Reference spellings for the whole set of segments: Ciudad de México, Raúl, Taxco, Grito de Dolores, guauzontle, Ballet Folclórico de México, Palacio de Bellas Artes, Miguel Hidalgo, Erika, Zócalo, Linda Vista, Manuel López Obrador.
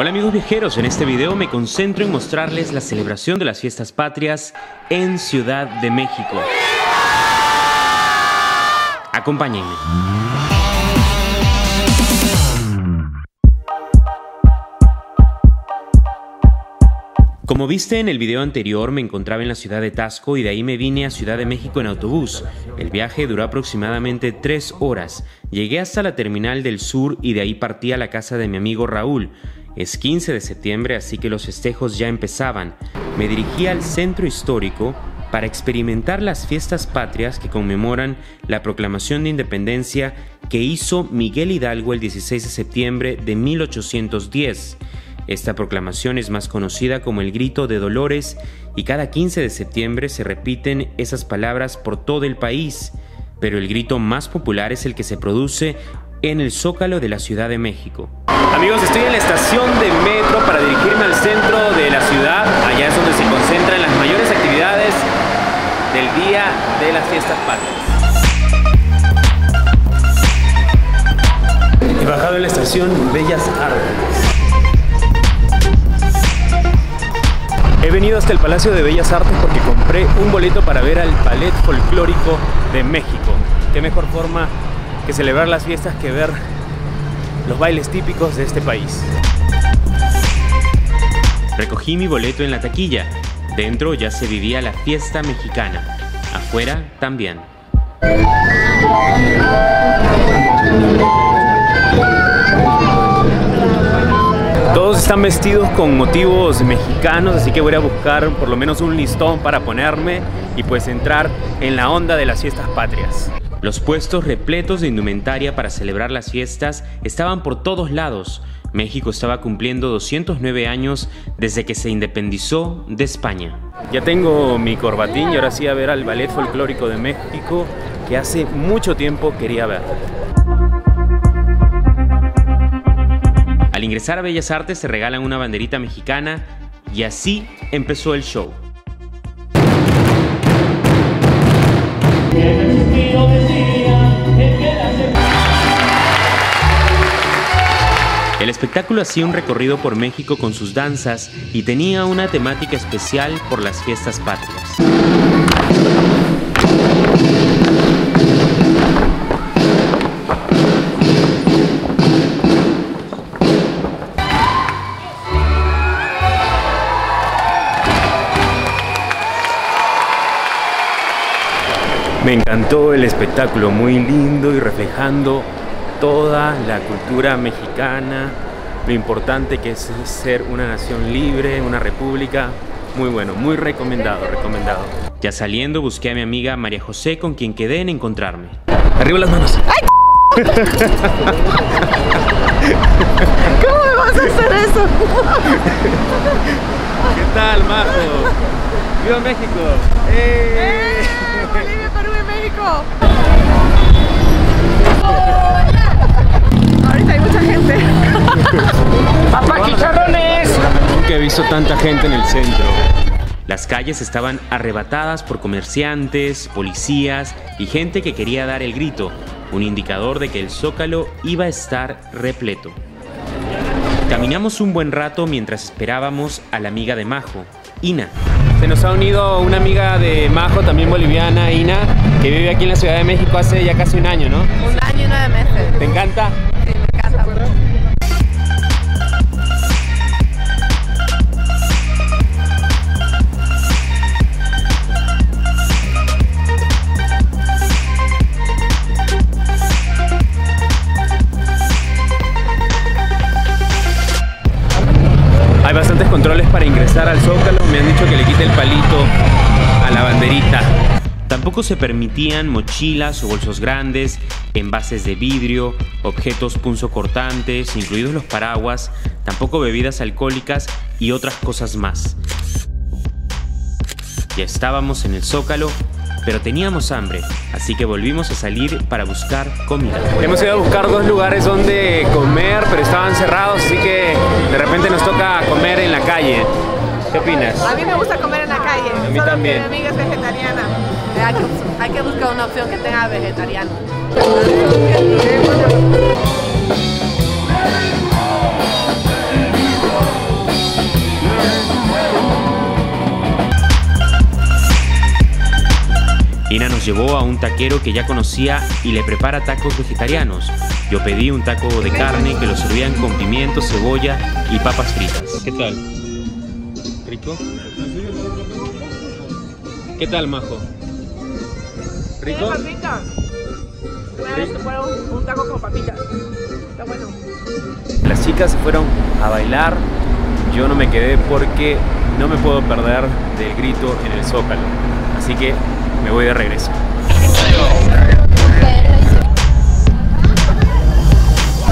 Hola amigos viajeros, en este video me concentro en mostrarles la celebración de las fiestas patrias en Ciudad de México. Acompáñenme. Como viste en el video anterior, me encontraba en la ciudad de Taxco y de ahí me vine a Ciudad de México en autobús. El viaje duró aproximadamente 3 horas. Llegué hasta la terminal del sur y de ahí partí a la casa de mi amigo Raúl. Es 15 de septiembre, así que los festejos ya empezaban. Me dirigí al centro histórico para experimentar las fiestas patrias que conmemoran la proclamación de independencia que hizo Miguel Hidalgo el 16 de septiembre de 1810. Esta proclamación es más conocida como el Grito de Dolores y cada 15 de septiembre se repiten esas palabras por todo el país, pero el grito más popular es el que se produce en el Zócalo de la Ciudad de México. Amigos, estoy en la estación de metro para dirigirme al centro de la ciudad, allá es donde se concentran las mayores actividades del día de las fiestas patrias. He bajado en la estación Bellas Artes. He venido hasta el Palacio de Bellas Artes porque compré un boleto para ver al Ballet Folclórico de México. Qué mejor forma que celebrar las fiestas que ver los bailes típicos de este país. Recogí mi boleto en la taquilla. Dentro ya se vivía la fiesta mexicana. Afuera también. Todos están vestidos con motivos mexicanos, así que voy a buscar por lo menos un listón para ponerme y pues entrar en la onda de las fiestas patrias. Los puestos repletos de indumentaria para celebrar las fiestas estaban por todos lados. México estaba cumpliendo 209 años desde que se independizó de España. Ya tengo mi corbatín y ahora sí a ver al Ballet Folclórico de México, que hace mucho tiempo quería ver. Al ingresar a Bellas Artes se regalan una banderita mexicana y así empezó el show. El espectáculo hacía un recorrido por México con sus danzas y tenía una temática especial por las fiestas patrias. Me encantó el espectáculo, muy lindo y reflejando toda la cultura mexicana, lo importante que es ser una nación libre, una república. Muy bueno, muy recomendado. Ya saliendo busqué a mi amiga María José, con quien quedé en encontrarme. Arriba las manos. ¡Ay! ¿Cómo me vas a hacer eso? ¿Qué tal, Majo? ¡Viva México! ¡Eh! ¡Bolivia, Perú y México! Ahorita hay mucha gente. ¡Papá, chicharrones! Nunca he visto tanta gente en el centro. Las calles estaban arrebatadas por comerciantes, policías y gente que quería dar el grito, un indicador de que el Zócalo iba a estar repleto. Caminamos un buen rato mientras esperábamos a la amiga de Majo, Ina. Se nos ha unido una amiga de Majo, también boliviana, Ina, que vive aquí en la Ciudad de México hace ya casi un año, ¿no? Un año y 9 meses. ¿Te encanta? Sí, me encanta. Hay bastantes controles para ingresar al Zócalo, me han dicho que le quite el palito a la banderita. Tampoco se permitían mochilas o bolsos grandes, envases de vidrio, objetos punzocortantes, incluidos los paraguas, tampoco bebidas alcohólicas y otras cosas más. Ya estábamos en el Zócalo, pero teníamos hambre, así que volvimos a salir para buscar comida. Hemos ido a buscar 2 lugares donde comer, pero estaban cerrados, así que de repente nos toca comer en la calle. ¿Qué opinas? A mí me gusta comer en la calle. A mí solo también. Mi amiga es vegetariana. Hay que buscar una opción que tenga vegetariano. llevó a un taquero que ya conocía y le prepara tacos vegetarianos. Yo pedí un taco de carne que lo servían con pimiento, cebolla y papas fritas. ¿Qué tal? ¿Rico? ¿Qué tal, Majo? ¿Rico? Un taco con papita. Está bueno. Las chicas se fueron a bailar. Yo no me quedé porque no me puedo perder del grito en el Zócalo. Así que me voy de regreso.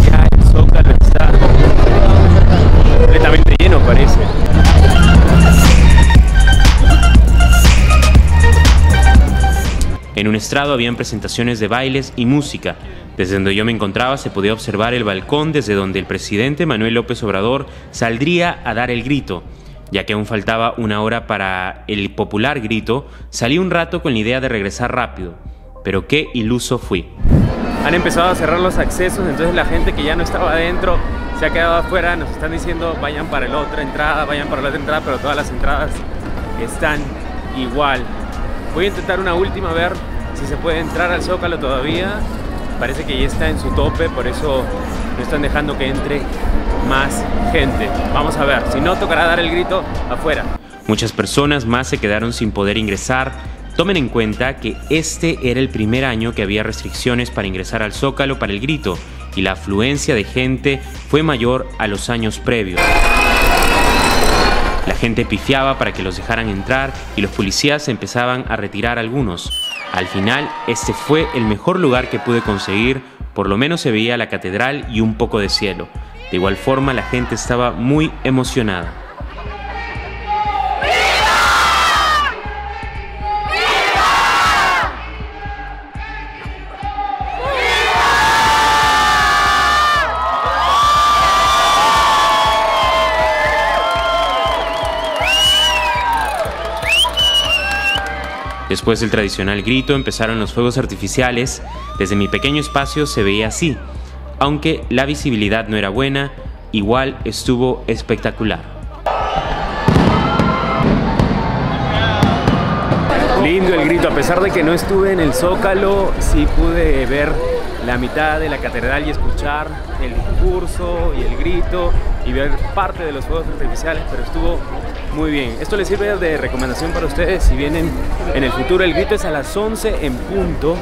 Ya el Zócalo está completamente lleno, parece. En un estrado habían presentaciones de bailes y música. Desde donde yo me encontraba se podía observar el balcón desde donde el presidente Manuel López Obrador saldría a dar el grito. Ya que aún faltaba una hora para el popular grito, salí un rato con la idea de regresar rápido. Pero qué iluso fui. Han empezado a cerrar los accesos, entonces la gente que ya no estaba adentro se ha quedado afuera. Nos están diciendo vayan para la otra entrada, vayan para la otra entrada, pero todas las entradas están igual. Voy a intentar una última, a ver si se puede entrar al Zócalo todavía. Parece que ya está en su tope, por eso no están dejando que entre más gente. Vamos a ver, si no, tocará dar el grito afuera. Muchas personas más se quedaron sin poder ingresar. Tomen en cuenta que este era el primer año que había restricciones para ingresar al Zócalo para el grito, y la afluencia de gente fue mayor a los años previos. La gente pifiaba para que los dejaran entrar y los policías empezaban a retirar algunos. Al final, este fue el mejor lugar que pude conseguir, por lo menos se veía la catedral y un poco de cielo. De igual forma, la gente estaba muy emocionada. Después del tradicional grito empezaron los fuegos artificiales. Desde mi pequeño espacio se veía así, aunque la visibilidad no era buena, igual estuvo espectacular. Lindo el grito, a pesar de que no estuve en el Zócalo, sí pude ver la mitad de la catedral y escuchar el discurso y el grito y ver parte de los fuegos artificiales, pero estuvo muy bien. Esto les sirve de recomendación para ustedes si vienen en el futuro. El grito es a las 11 en punto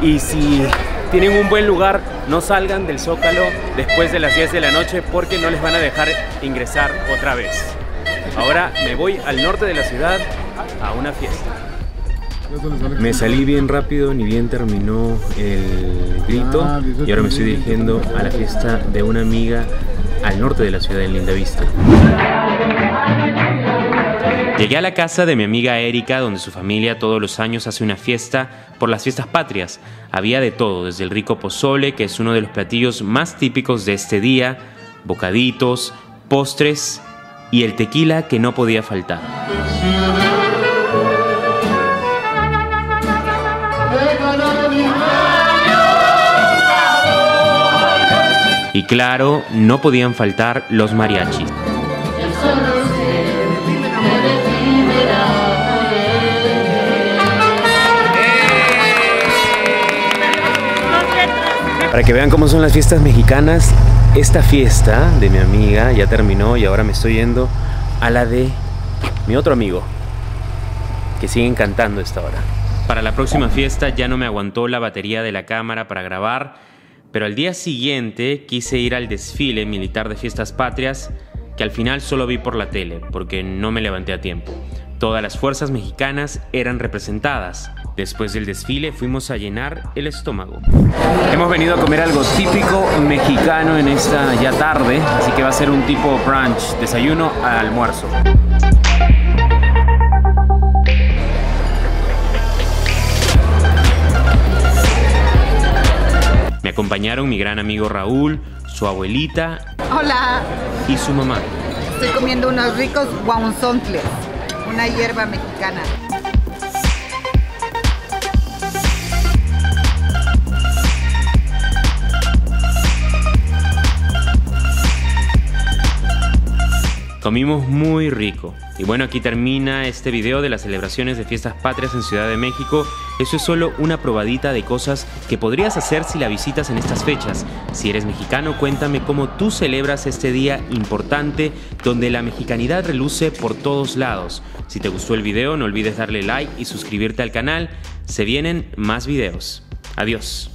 y si tienen un buen lugar no salgan del Zócalo después de las 10 de la noche porque no les van a dejar ingresar otra vez. Ahora me voy al norte de la ciudad a una fiesta. Me salí bien rápido, ni bien terminó el grito y ahora me estoy dirigiendo a la fiesta de una amiga al norte de la ciudad, en Linda Vista. Llegué a la casa de mi amiga Erika, donde su familia todos los años hace una fiesta por las fiestas patrias. Había de todo, desde el rico pozole, que es uno de los platillos más típicos de este día, bocaditos, postres y el tequila que no podía faltar. Y claro, no podían faltar los mariachis. Para que vean cómo son las fiestas mexicanas, esta fiesta de mi amiga ya terminó y ahora me estoy yendo a la de mi otro amigo, que siguen cantando a esta hora. Para la próxima fiesta ya no me aguantó la batería de la cámara para grabar, pero al día siguiente quise ir al desfile militar de fiestas patrias, que al final solo vi por la tele, porque no me levanté a tiempo. Todas las fuerzas mexicanas eran representadas. Después del desfile fuimos a llenar el estómago. Hemos venido a comer algo típico mexicano en esta ya tarde, así que va a ser un tipo brunch, desayuno al almuerzo. Me acompañaron mi gran amigo Raúl, su abuelita. Hola. Y su mamá. Estoy comiendo unos ricos guauzontles, una hierba mexicana. Comimos muy rico. Y bueno, aquí termina este video de las celebraciones de fiestas patrias en Ciudad de México. Eso es solo una probadita de cosas que podrías hacer si la visitas en estas fechas. Si eres mexicano, cuéntame cómo tú celebras este día importante donde la mexicanidad reluce por todos lados. Si te gustó el video, no olvides darle like y suscribirte al canal. Se vienen más videos. Adiós.